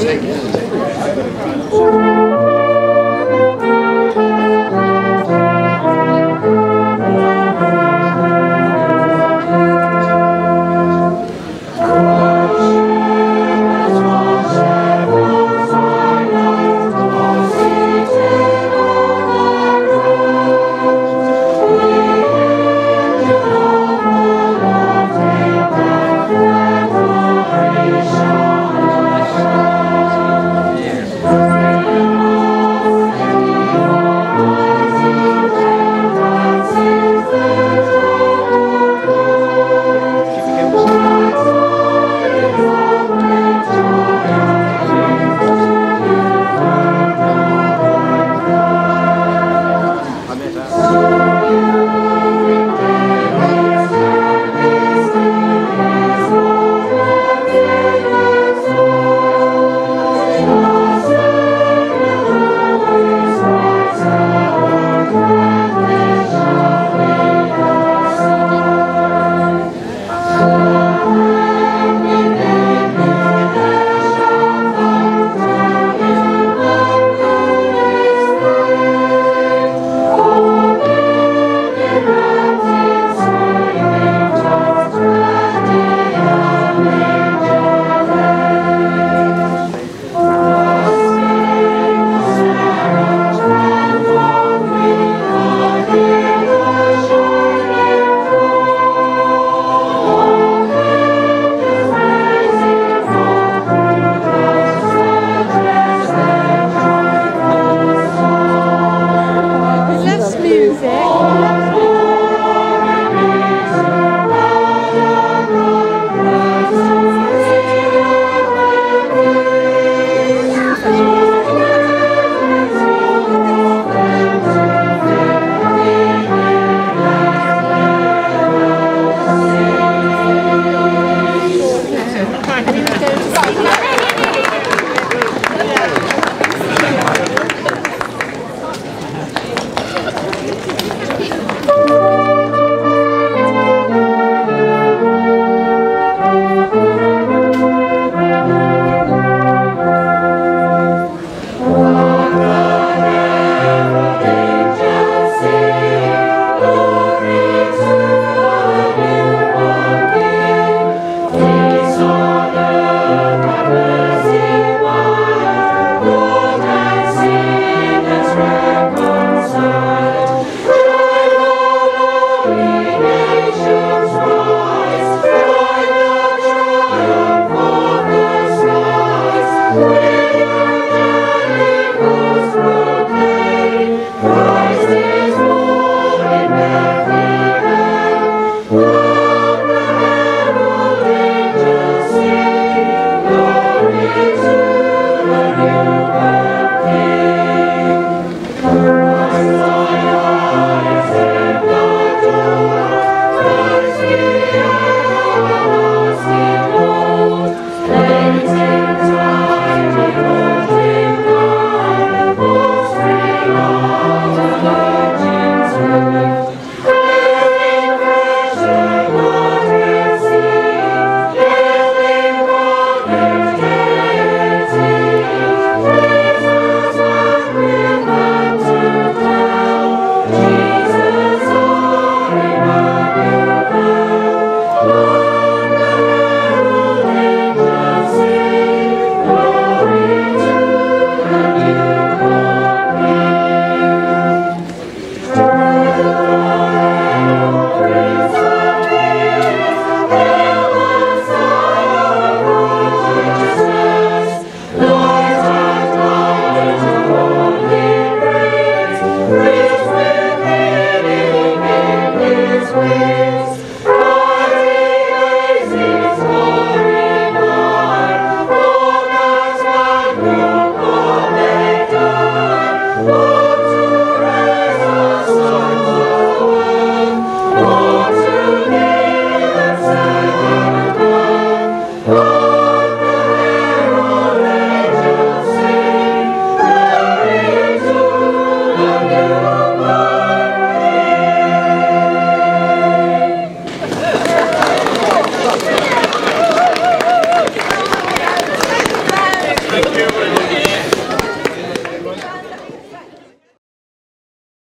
Take it.